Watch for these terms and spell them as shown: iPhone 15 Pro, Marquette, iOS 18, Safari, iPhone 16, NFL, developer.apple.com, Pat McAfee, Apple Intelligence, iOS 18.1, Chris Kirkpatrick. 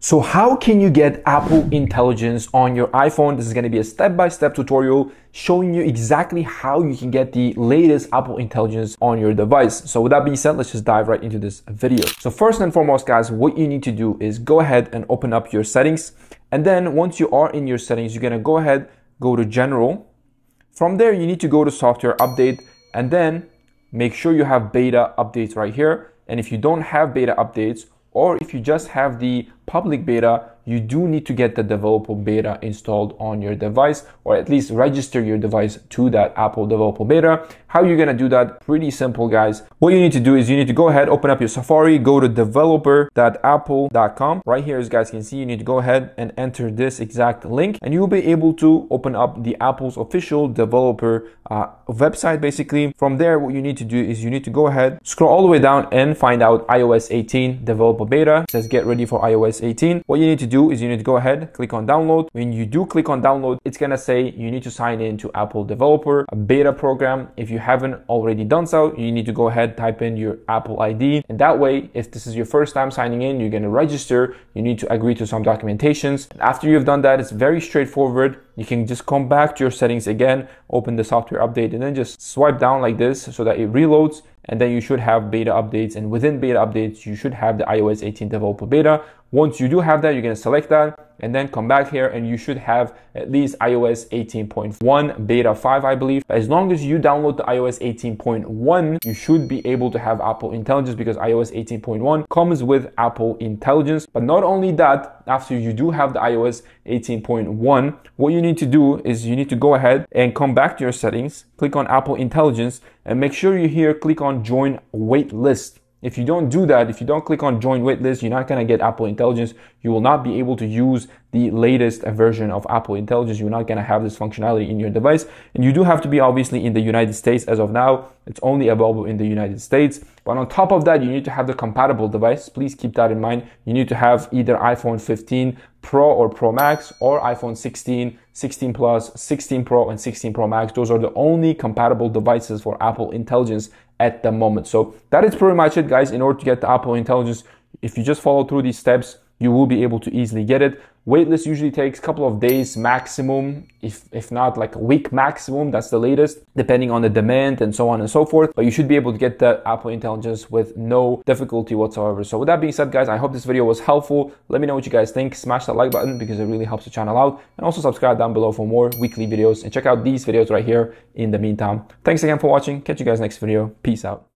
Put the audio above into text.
So how can you get Apple Intelligence on your iPhone? This is going to be a step-by-step tutorial showing you exactly how you can get the latest Apple Intelligence on your device. So with that being said, let's just dive right into this video. So first and foremost, guys, what you need to do is go ahead and open up your settings. And then once you are in your settings, you're going to go ahead, go to General. From there, you need to go to Software Update and then make sure you have beta updates right here. And if you don't have beta updates, or if you just have the public beta, you do need to get the developer beta installed on your device, or at least register your device to that Apple developer beta. How you're gonna do that? Pretty simple, guys. What you need to do is you need to go ahead, open up your Safari, go to developer.apple.com. Right here, as you guys can see, you need to go ahead and enter this exact link, and you'll be able to open up the Apple's official developer website, basically. From there, what you need to do is you need to go ahead, scroll all the way down and find out iOS 18 developer beta. It says get ready for iOS 18. What you need to do is you need to go ahead, click on download. When you do click on download, it's gonna say you need to sign in to Apple developer beta program. If you haven't already done so, you need to go ahead, type in your Apple ID, and that way, if this is your first time signing in, you're gonna register. You need to agree to some documentations. After you've done that, it's very straightforward. You can just come back to your settings again, open the software update, and then just swipe down like this so that it reloads. And then you should have beta updates, and within beta updates, you should have the iOS 18 developer beta. Once you do have that, you're gonna select that and then come back here, and you should have at least iOS 18.1 beta 5, I believe. As long as you download the iOS 18.1, you should be able to have Apple Intelligence, because iOS 18.1 comes with Apple Intelligence. But not only that, after you do have the iOS 18.1, what you need to do is you need to go ahead and come back to your settings, click on Apple Intelligence, and make sure you here click on Join Waitlist. If you don't do that, if you don't click on Join Waitlist, you're not going to get Apple Intelligence. You will not be able to use the latest version of Apple Intelligence. You're not going to have this functionality in your device. And you do have to be obviously in the United States as of now. It's only available in the United States. But on top of that, you need to have the compatible device. Please keep that in mind. You need to have either iPhone 15 Pro or Pro Max, or iPhone 16, 16 Plus, 16 Pro, and 16 Pro Max. Those are the only compatible devices for Apple Intelligence at the moment. So that is pretty much it, guys. In order to get the Apple Intelligence, if you just follow through these steps, you will be able to easily get it. Waitlist usually takes a couple of days maximum, if not like a week maximum. That's the latest, depending on the demand and so on and so forth. But you should be able to get the Apple Intelligence with no difficulty whatsoever. So with that being said, guys, I hope this video was helpful. Let me know what you guys think. Smash that like button because it really helps the channel out. And also subscribe down below for more weekly videos. And check out these videos right here in the meantime. Thanks again for watching. Catch you guys next video. Peace out.